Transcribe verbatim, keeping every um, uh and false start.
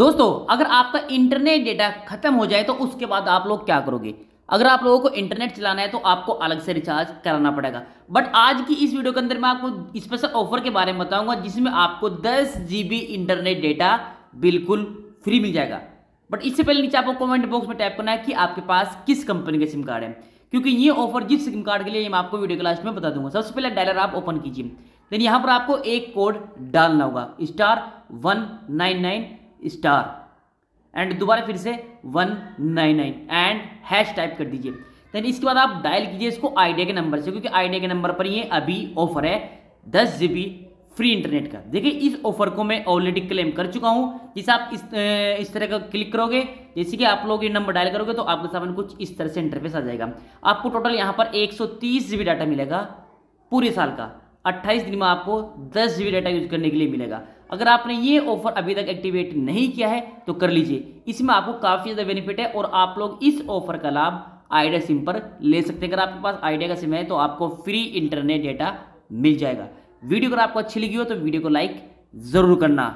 दोस्तों अगर आपका इंटरनेट डेटा खत्म हो जाए तो उसके बाद आप लोग क्या करोगे? अगर आप लोगों को इंटरनेट चलाना है तो आपको अलग से रिचार्ज कराना पड़ेगा। बट आज की इस वीडियो के अंदर मैं आपको स्पेशल ऑफर के बारे में बताऊंगा जिसमें आपको दस जीबी इंटरनेट डेटा बिल्कुल फ्री मिल जाएगा। बट इससे पहले नीचे आपको कमेंट बॉक्स में टाइप करना है कि आपके पास किस कंपनी का सिम कार्ड है, क्योंकि ये ऑफर जिस सिम कार्ड के लिए मैं आपको वीडियो के लास्ट में बता दूंगा। सबसे पहले डायलर आप ओपन कीजिए, देन यहाँ पर आपको एक कोड डालना होगा star one nine nine star and दोबारा फिर से one nine nine and hash type कर दीजिए। देन इसके बाद आप डायल कीजिए इसको आइडिया के नंबर से, क्योंकि आइडिया के नंबर पर ये अभी ऑफर है दस जीबी फ्री इंटरनेट का। देखिए इस ऑफर को मैं ऑलरेडी क्लेम कर चुका हूँ। जैसे आप इस इस तरह का क्लिक करोगे, जैसे कि आप लोग ये नंबर डायल करोगे तो आपके सामने कुछ इस तरह से इंटरफेस आ जाएगा। आपको टोटल यहाँ पर एक सौ तीस जीबी डाटा मिलेगा पूरे साल का। अट्ठाईस दिन में आपको दस जीबी डाटा यूज करने के लिए मिलेगा। अगर आपने ये ऑफर अभी तक एक्टिवेट नहीं किया है तो कर लीजिए, इसमें आपको काफ़ी ज़्यादा बेनिफिट है और आप लोग इस ऑफर का लाभ आइडिया सिम पर ले सकते हैं। अगर आपके पास आइडिया का सिम है तो आपको फ्री इंटरनेट डेटा मिल जाएगा। वीडियो अगर आपको अच्छी लगी हो तो वीडियो को लाइक ज़रूर करना।